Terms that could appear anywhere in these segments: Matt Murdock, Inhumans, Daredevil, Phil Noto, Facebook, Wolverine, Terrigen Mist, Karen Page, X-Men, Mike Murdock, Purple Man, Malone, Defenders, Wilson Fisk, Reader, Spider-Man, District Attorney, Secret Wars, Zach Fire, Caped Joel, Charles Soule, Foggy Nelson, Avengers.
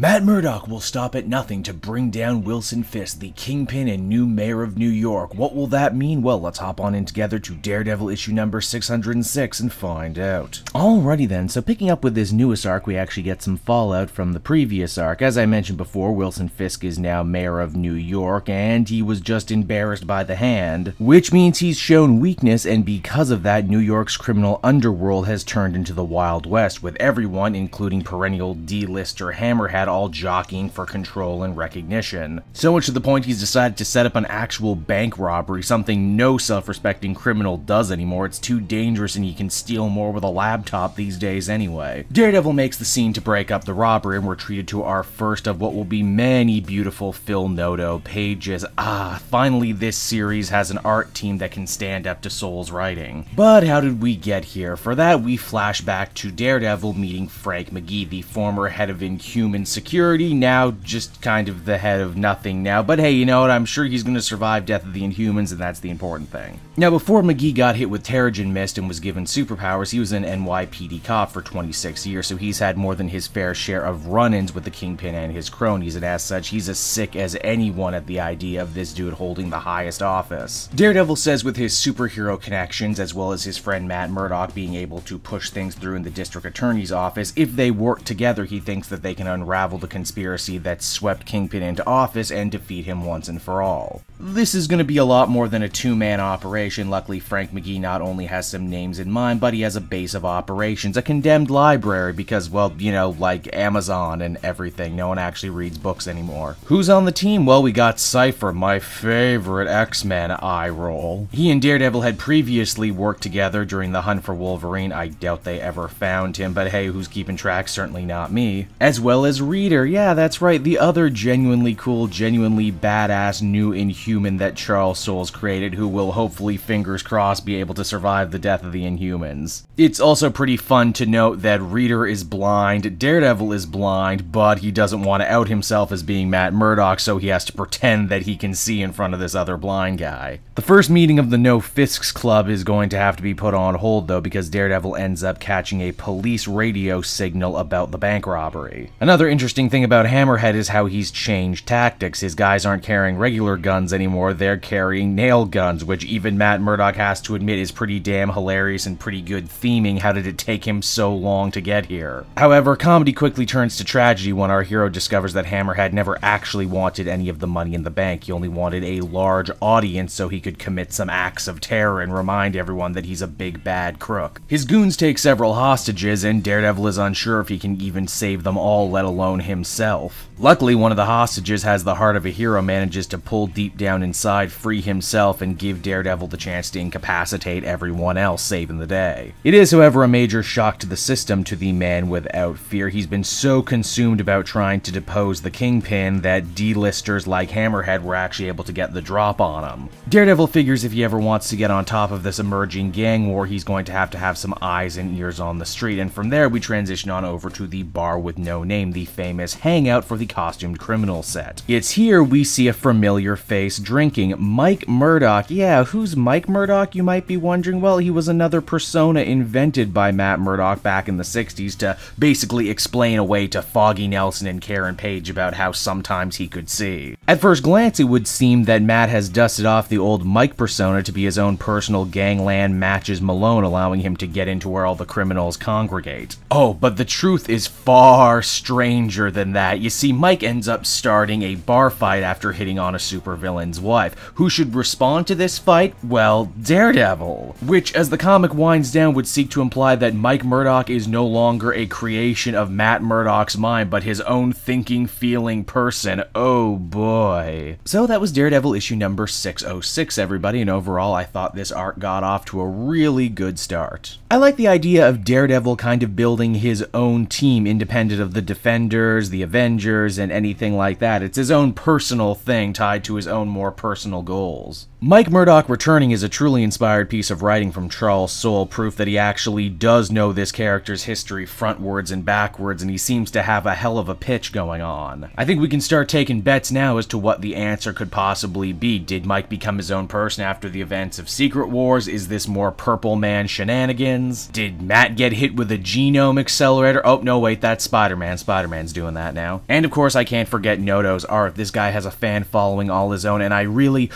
Matt Murdock will stop at nothing to bring down Wilson Fisk, the Kingpin and new mayor of New York. What will that mean? Well, let's hop on in together to Daredevil issue number 606 and find out. Alrighty then, so picking up with this newest arc, we actually get some fallout from the previous arc. As I mentioned before, Wilson Fisk is now mayor of New York, and he was just embarrassed by the hand, which means he's shown weakness, and because of that, New York's criminal underworld has turned into the Wild West, with everyone, including perennial D-lister Hammerhead, all jockeying for control and recognition. So much to the point he's decided to set up an actual bank robbery, something no self-respecting criminal does anymore. It's too dangerous and you can steal more with a laptop these days anyway. Daredevil makes the scene to break up the robbery and we're treated to our first of what will be many beautiful Phil Noto pages. Finally this series has an art team that can stand up to Soule's writing. But how did we get here? For that, we flash back to Daredevil meeting Frank McGee, the former head of Inhumans Security, now just kind of the head of nothing now, but hey, you know what, I'm sure he's going to survive Death of the Inhumans, and that's the important thing. Now, before McGee got hit with Terrigen Mist and was given superpowers, he was an NYPD cop for 26 years, so he's had more than his fair share of run-ins with the Kingpin and his cronies, and as such, he's as sick as anyone at the idea of this dude holding the highest office. Daredevil says with his superhero connections, as well as his friend Matt Murdock being able to push things through in the District Attorney's office, if they work together, he thinks that they can unravel the conspiracy that swept Kingpin into office and defeat him once and for all. This is going to be a lot more than a two-man operation. Luckily, Frank McGee not only has some names in mind, but he has a base of operations, a condemned library because, well, you know, like Amazon and everything, no one actually reads books anymore. Who's on the team? Well, we got Cypher, my favorite X-Men eye roll. He and Daredevil had previously worked together during the hunt for Wolverine. I doubt they ever found him, but hey, who's keeping track? Certainly not me. As well as Reader, yeah, that's right, the other genuinely cool, genuinely badass new Inhuman that Charles Soule's created, who will hopefully, fingers crossed, be able to survive the Death of the Inhumans. It's also pretty fun to note that Reader is blind, Daredevil is blind, but he doesn't want to out himself as being Matt Murdock, so he has to pretend that he can see in front of this other blind guy. The first meeting of the No Fisks Club is going to have to be put on hold, though, because Daredevil ends up catching a police radio signal about the bank robbery. Another interesting thing about Hammerhead is how he's changed tactics. His guys aren't carrying regular guns anymore, they're carrying nail guns, which even Matt Murdock has to admit is pretty damn hilarious and pretty good theming. How did it take him so long to get here? However, comedy quickly turns to tragedy when our hero discovers that Hammerhead never actually wanted any of the money in the bank. He only wanted a large audience so he could commit some acts of terror and remind everyone that he's a big bad crook. His goons take several hostages, and Daredevil is unsure if he can even save them all, let alone himself. Luckily, one of the hostages has the heart of a hero, manages to pull deep down inside, free himself, and give Daredevil the chance to incapacitate everyone else, saving the day. It is, however, a major shock to the system, to the man without fear. He's been so consumed about trying to depose the Kingpin that D-listers like Hammerhead were actually able to get the drop on him. Daredevil figures if he ever wants to get on top of this emerging gang war, he's going to have some eyes and ears on the street, and from there we transition on over to the bar with no name, the famous hangout for the costumed criminal set. It's here we see a familiar face drinking, Mike Murdock. Yeah, who's Mike Murdock, you might be wondering? Well, he was another persona invented by Matt Murdock back in the 60s to basically explain away to Foggy Nelson and Karen Page about how sometimes he could see. At first glance, it would seem that Matt has dusted off the old Mike persona to be his own personal gangland matches Malone, allowing him to get into where all the criminals congregate. Oh, but the truth is far stranger than that. You see, Mike ends up starting a bar fight after hitting on a supervillain's wife. Who should respond to this fight? Well, Daredevil. Which, as the comic winds down, would seek to imply that Mike Murdock is no longer a creation of Matt Murdock's mind, but his own thinking, feeling person. Oh boy. So that was Daredevil issue number 606, everybody, and overall I thought this arc got off to a really good start. I like the idea of Daredevil kind of building his own team, independent of the Defenders, the Avengers, and anything like that. It's his own personal thing tied to his own more personal goals. Mike Murdock returning is a truly inspired piece of writing from Charles Soule, proof that he actually does know this character's history frontwards and backwards, and he seems to have a hell of a pitch going on. I think we can start taking bets now as to what the answer could possibly be. Did Mike become his own person after the events of Secret Wars? Is this more Purple Man shenanigans? Did Matt get hit with a genome accelerator? Oh, no, wait, that's Spider-Man. Spider-Man's doing that now. And of course, I can't forget Noto's art. This guy has a fan following all his own, and I really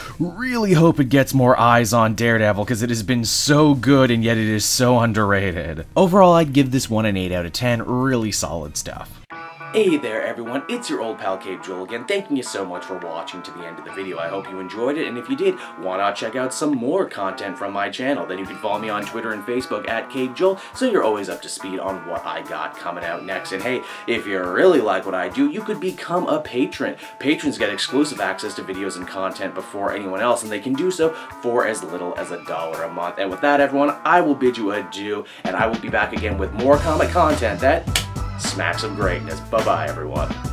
hope it gets more eyes on Daredevil, because it has been so good and yet it is so underrated. Overall, I'd give this one an 8 out of 10, really solid stuff. Hey there everyone, it's your old pal Caped Joel again, thanking you so much for watching to the end of the video. I hope you enjoyed it, and if you did, why not check out some more content from my channel? Then you can follow me on Twitter and Facebook at Caped Joel, so you're always up to speed on what I got coming out next. And hey, if you really like what I do, you could become a patron. Patrons get exclusive access to videos and content before anyone else, and they can do so for as little as $1 a month. And with that everyone, I will bid you adieu, and I will be back again with more comic content that smacks of greatness. Bye-bye, everyone.